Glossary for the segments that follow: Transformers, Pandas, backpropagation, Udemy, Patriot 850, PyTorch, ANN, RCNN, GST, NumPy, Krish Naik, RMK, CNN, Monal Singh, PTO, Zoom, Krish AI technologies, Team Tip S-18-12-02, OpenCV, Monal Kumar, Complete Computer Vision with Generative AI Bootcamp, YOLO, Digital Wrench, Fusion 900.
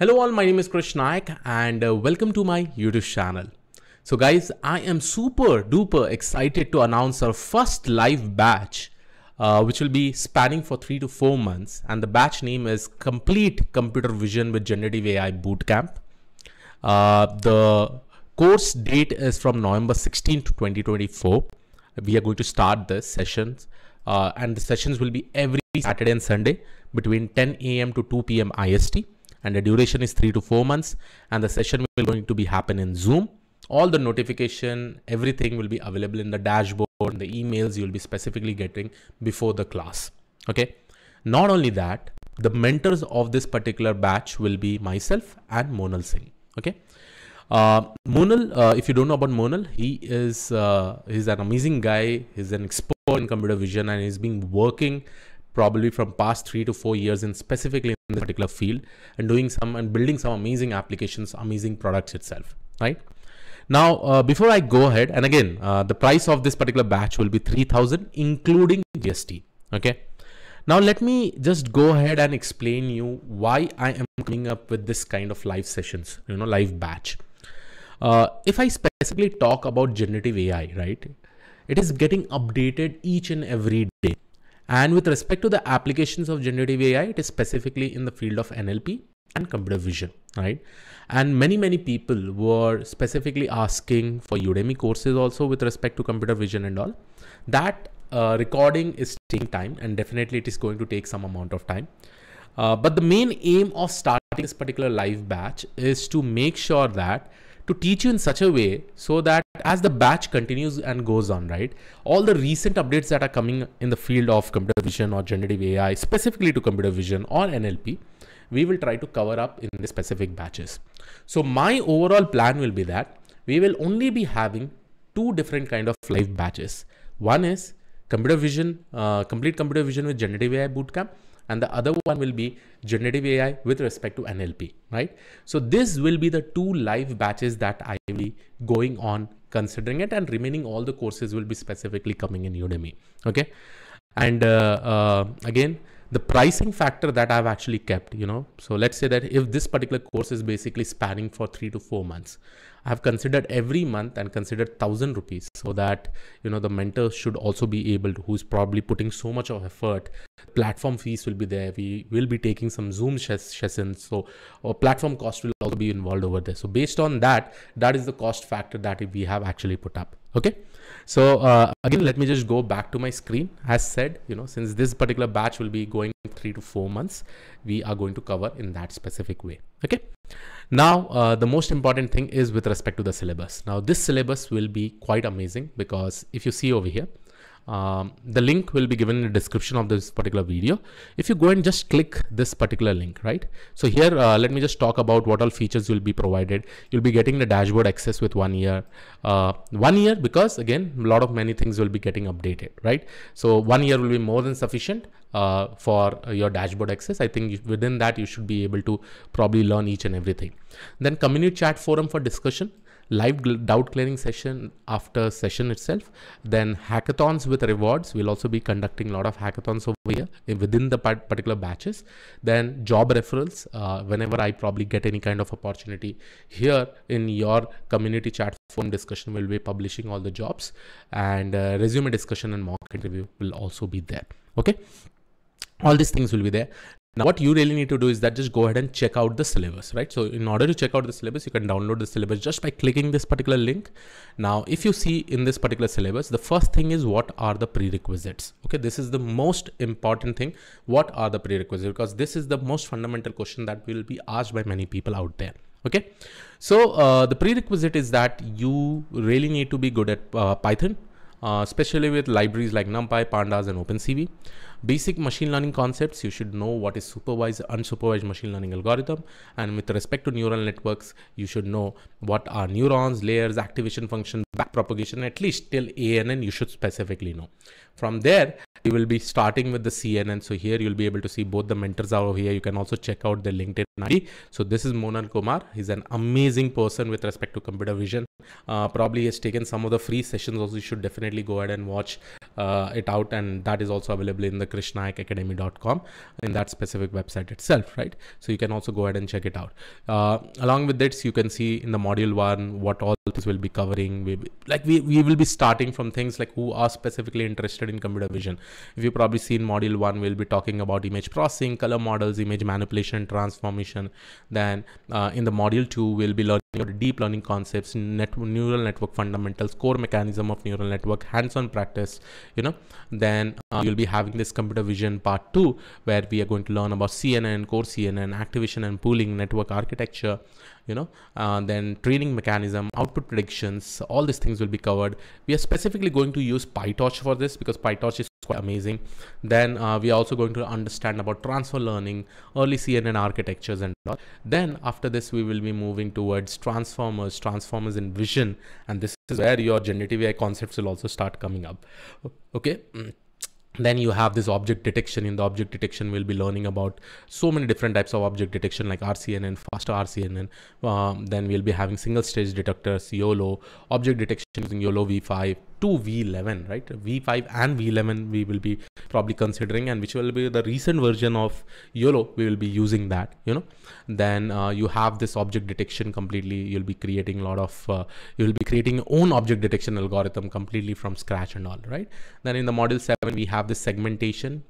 Hello all, my name is Krish Naik and welcome to my YouTube channel. So guys, I am super duper excited to announce our first live batch, which will be spanning for 3 to 4 months. And the batch name is Complete Computer Vision with Generative AI Bootcamp. The course date is from November 16 to 2024. We are going to start the sessions and the sessions will be every Saturday and Sunday between 10 a.m. to 2 p.m. IST. And the duration is 3 to 4 months, and the session will going to be happen in Zoom. All the notification, everything will be available in the dashboard, the emails you'll be specifically getting before the class. Okay. Not only that, the mentors of this particular batch will be myself and Monal Singh. Okay. Monal, if you don't know about Monal, he's an amazing guy. He's an expert in computer vision and he's been working probably from past 3 to 4 years in specifically in this particular field and building some amazing applications, amazing products itself, right? Now, before I go ahead, and again, the price of this particular batch will be 3,000, including GST. Okay. Now, let me just go ahead and explain you why I am coming up with this kind of live sessions, you know, live batch. If I specifically talk about generative AI, right, it is getting updated each and every day. And with respect to the applications of generative AI, it is specifically in the field of NLP and computer vision, right? And many people were specifically asking for Udemy courses also with respect to computer vision and all. That recording is taking time and definitely it is going to take some amount of time. But the main aim of starting this particular live batch is to make sure that to teach you in such a way so that as the batch continues and goes on, right, all the recent updates that are coming in the field of computer vision or generative AI, specifically to computer vision or NLP, we will try to cover up in the specific batches. So my overall plan will be that we will only be having 2 different kind of live batches. One is computer vision, complete computer vision with generative AI bootcamp. And the other one will be generative AI with respect to NLP, right? So this will be the 2 live batches that I will be going on considering it, and remaining all the courses will be specifically coming in Udemy. Okay. And again, the pricing factor that I've actually kept, you know, so let's say that if this particular course is basically spanning for 3 to 4 months, I've considered every month and considered 1,000 rupees so that, you know, the mentor should also be able to, who's probably putting so much of effort. Platform fees will be there. We will be taking some Zoom sessions. So our platform cost will also be involved over there. So based on that, that is the cost factor that we have actually put up. Okay. So again, let me just go back to my screen. As said, you know, since this particular batch will be going 3 to 4 months, we are going to cover in that specific way. Okay. Now, the most important thing is with respect to the syllabus. Now, this syllabus will be quite amazing because if you see over here, the link will be given in the description of this particular video. If you go and just click this particular link, right? So here, let me just talk about what all features will be provided. You'll be getting the dashboard access with 1 year. 1 year, because again, a lot of many things will be getting updated, right? So 1 year will be more than sufficient for your dashboard access. I think within that, you should be able to probably learn each and everything. Then community chat forum for discussion. Live doubt clearing session after session itself. Then hackathons with rewards. We'll also be conducting a lot of hackathons over here within the particular batches. Then job referrals. Whenever I probably get any kind of opportunity here in your community chat forum discussion, we'll be publishing all the jobs, and resume discussion and mock interview will also be there. Okay. All these things will be there. Now, what you really need to do is that just go ahead and check out the syllabus, right? So in order to check out the syllabus, you can download the syllabus just by clicking this particular link. Now, if you see in this particular syllabus, the first thing is what are the prerequisites? Okay, this is the most important thing. What are the prerequisites? Because this is the most fundamental question that will be asked by many people out there. Okay, so the prerequisite is that you really need to be good at Python. Especially with libraries like NumPy, Pandas, and OpenCV. Basic machine learning concepts, you should know what is supervised, unsupervised machine learning algorithm. And with respect to neural networks, you should know what are neurons, layers, activation function, backpropagation, at least till ANN, you should specifically know. From there, We will be starting with the CNN. So here you'll be able to see both the mentors are over here. You can also check out their LinkedIn ID. So this is Monal Kumar. He's an amazing person with respect to computer vision. Probably has taken some of the free sessions also. You should definitely go ahead and watch it out. And that is also available in the Krishnaikacademy.com in that specific website itself, right? So you can also go ahead and check it out. Along with this, you can see in the module one, what all this will be covering. We will be starting from things like who are specifically interested in computer vision. If you probably seen module one, we'll be talking about image processing, color models, image manipulation, transformation. Then in the module two, we'll be learning about deep learning concepts, neural network fundamentals, core mechanism of neural network, hands-on practice, you know. Then you'll be having this computer vision part two, where we are going to learn about CNN, core CNN, activation and pooling, network architecture, you know, then training mechanism, output predictions, all these things will be covered. We are specifically going to use PyTorch for this because PyTorch is quite amazing. Then we are also going to understand about transfer learning, early CNN architectures and all. Then after this, we will be moving towards transformers, transformers in vision. And this is where your generative AI concepts will also start coming up. Okay. Then you have this object detection. In the object detection, we'll be learning about so many different types of object detection like RCNN, faster RCNN. Then we'll be having single stage detectors, YOLO, object detection using YOLO V5 to V11, right? V5 and V11 we will be probably considering, and which will be the recent version of YOLO. We will be using that, you know. Then you have this object detection completely. You'll be creating a lot of, you'll be creating your own object detection algorithm completely from scratch and all, right? Then in the module 7, we have this segmentation,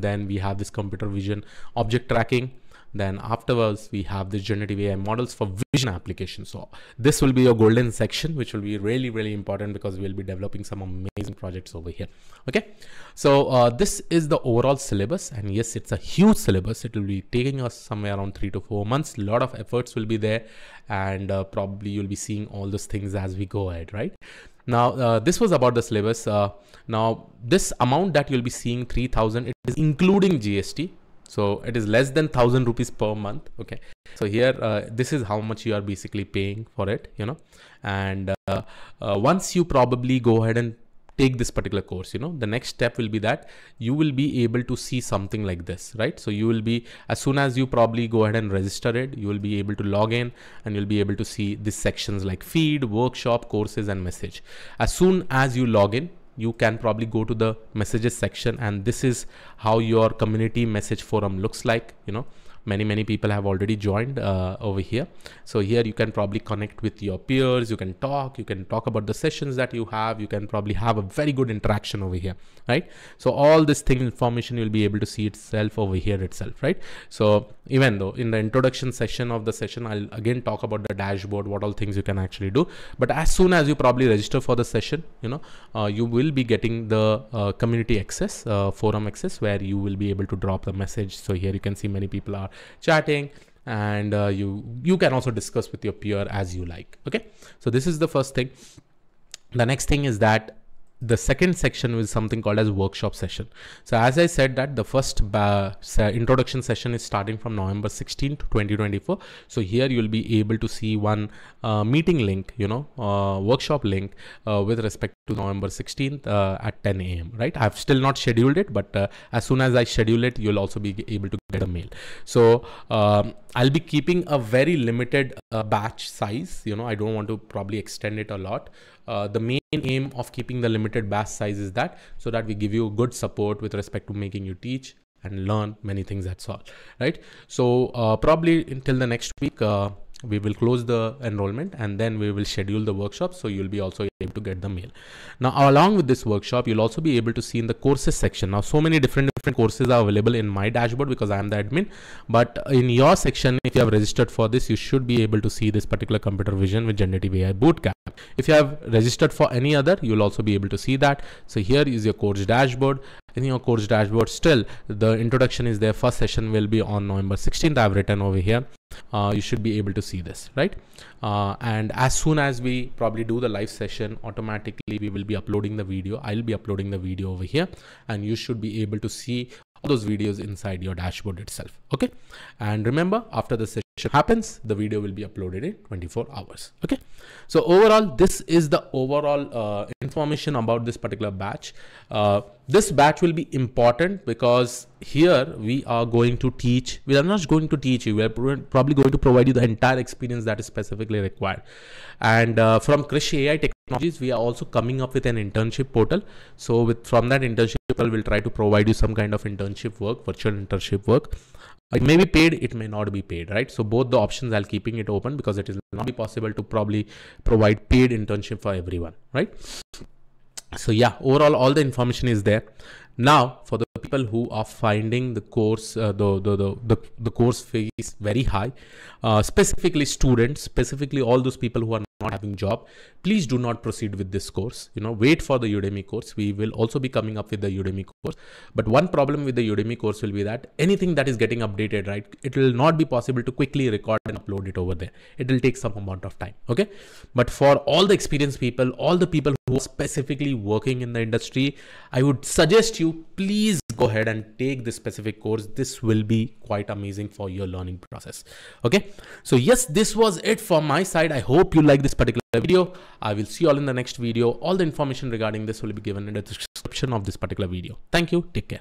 then we have this computer vision object tracking. Then afterwards, we have the generative AI models for vision applications. So this will be your golden section, which will be really, really important because we'll be developing some amazing projects over here. Okay. So this is the overall syllabus. And yes, it's a huge syllabus. It will be taking us somewhere around 3 to 4 months. A lot of efforts will be there. And probably you'll be seeing all those things as we go ahead, right? Now, this was about the syllabus. Now, this amount that you'll be seeing, 3,000, it is including GST. So it is less than 1,000 rupees per month. Okay. So here, this is how much you are basically paying for it, you know, and once you probably go ahead and take this particular course, you know, the next step will be that you will be able to see something like this, right? So you will be, as soon as you probably go ahead and register it, you will be able to log in and you'll be able to see these sections like feed, workshop, courses, and message. As soon as you log in, you can probably go to the messages section, and this is how your community message forum looks like, you know. Many people have already joined over here. So here you can probably connect with your peers. You can talk about the sessions that you have. You can probably have a very good interaction over here, right? So all this thing information you'll be able to see itself over here itself, right? So even though in the introduction section of the session, I'll again talk about the dashboard, what all things you can actually do. But as soon as you probably register for the session, you know, you will be getting the community access, forum access, where you will be able to drop the message. So here you can see many people are chatting, and you can also discuss with your peer as you like. Okay, so this is the first thing. The next thing is that the second section is something called as workshop session. So as I said that the first introduction session is starting from November 16th, 2024. So here you'll be able to see one meeting link, you know, workshop link with respect to November 16th at 10 a.m. Right? I've still not scheduled it, but as soon as I schedule it, you'll also be able to get a mail. So I'll be keeping a very limited batch size. You know, I don't want to probably extend it a lot. The main aim of keeping the limited batch size is that so that we give you good support with respect to making you teach and learn many things. That's all right. So probably until the next week, we will close the enrollment and then we will schedule the workshop. So you'll be also able to get the mail. Now, along with this workshop, you'll also be able to see in the courses section. Now, so many different courses are available in my dashboard because I am the admin. But in your section, if you have registered for this, you should be able to see this particular computer vision with generative AI bootcamp. If you have registered for any other, you'll also be able to see that. So here is your course dashboard. In your course dashboard, still the introduction is there. First session will be on November 16th. I've written over here. You should be able to see this, right? And as soon as we probably do the live session, automatically we will be uploading the video. I'll be uploading the video over here, and you should be able to see all those videos inside your dashboard itself. Okay. And remember, after the session, happens, the video will be uploaded in 24 hours. Okay. So overall, this is the overall information about this particular batch. This batch will be important because here we are going to teach, we are not going to teach you, we are probably going to provide you the entire experience that is specifically required. And from Krish AI Technologies, we are also coming up with an internship portal. So from that internship portal, we'll try to provide you some kind of internship work, virtual internship work. It may be paid, it may not be paid, right? So both the options I'll keeping it open because it is not possible to probably provide paid internship for everyone, right? So yeah, overall, all the information is there. Now, for the people who are finding the course, the course fees very high, specifically students, specifically all those people who are not having job, please do not proceed with this course. You know, wait for the Udemy course. We will also be coming up with the Udemy course. But one problem with the Udemy course will be that anything that is getting updated, right, it will not be possible to quickly record and upload it over there. It will take some amount of time. Okay. But for all the experienced people, all the people who are specifically working in the industry, I would suggest you, please go ahead and take this specific course. This will be quite amazing for your learning process. Okay. So yes, this was it from my side. I hope you like this particular video. I will see you all in the next video. All the information regarding this will be given in the description of this particular video. Thank you. Take care.